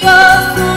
conmigo.